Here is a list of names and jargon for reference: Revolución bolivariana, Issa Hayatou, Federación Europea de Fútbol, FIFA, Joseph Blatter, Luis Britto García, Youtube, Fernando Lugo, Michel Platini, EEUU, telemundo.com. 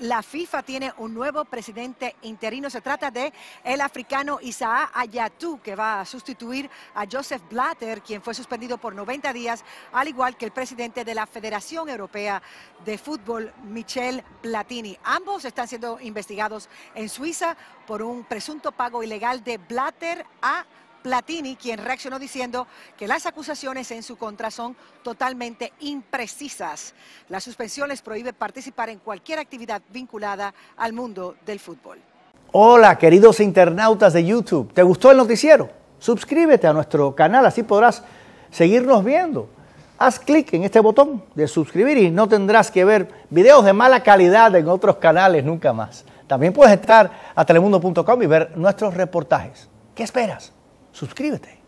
La FIFA tiene un nuevo presidente interino. Se trata de el africano Issa Hayatou, que va a sustituir a Joseph Blatter, quien fue suspendido por 90 días, al igual que el presidente de la Federación Europea de Fútbol, Michel Platini. Ambos están siendo investigados en Suiza por un presunto pago ilegal de Blatter a Platini, quien reaccionó diciendo que las acusaciones en su contra son totalmente imprecisas. La suspensión les prohíbe participar en cualquier actividad vinculada al mundo del fútbol. Hola, queridos internautas de YouTube. ¿Te gustó el noticiero? Suscríbete a nuestro canal, así podrás seguirnos viendo. Haz clic en este botón de suscribir y no tendrás que ver videos de mala calidad en otros canales nunca más. También puedes entrar a telemundo.com y ver nuestros reportajes. ¿Qué esperas? Suscríbete.